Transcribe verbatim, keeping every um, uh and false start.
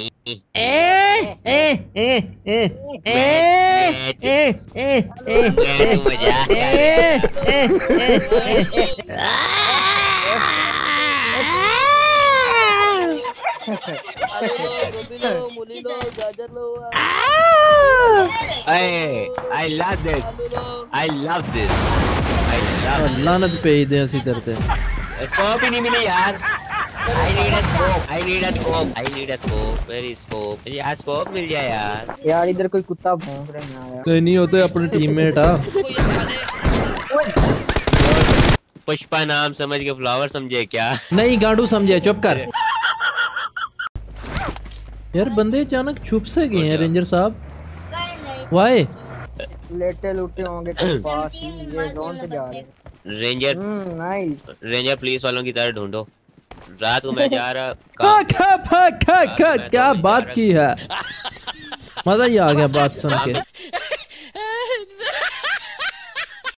I love this. I love this. लानत पे ही दे ऐसी करते स्कोप ही नहीं मिली यार। I need a scope. I need a scope. I need a scope. Very scope. यार scope मिल जाए यार। यार इधर कोई कुत्ता भौंक रहा है यार। कोई नहीं होते अपने टीममेट आ। पुष्पा नाम समझ के फ्लावर समझे क्या? नहीं गांडू समझे चुप कर। यार बंदे अचानक छुप से गए हैं रेंजर साहब। वाई? लेटे लूटे होंगे पास ही ये जोन से जा रहे हैं। Ranger nice. रेंजर पुलिस वालों की तरह ढूंढो। रात को मैं जा रहा क्या बात की है। मजा ही आ गया बात सुन के।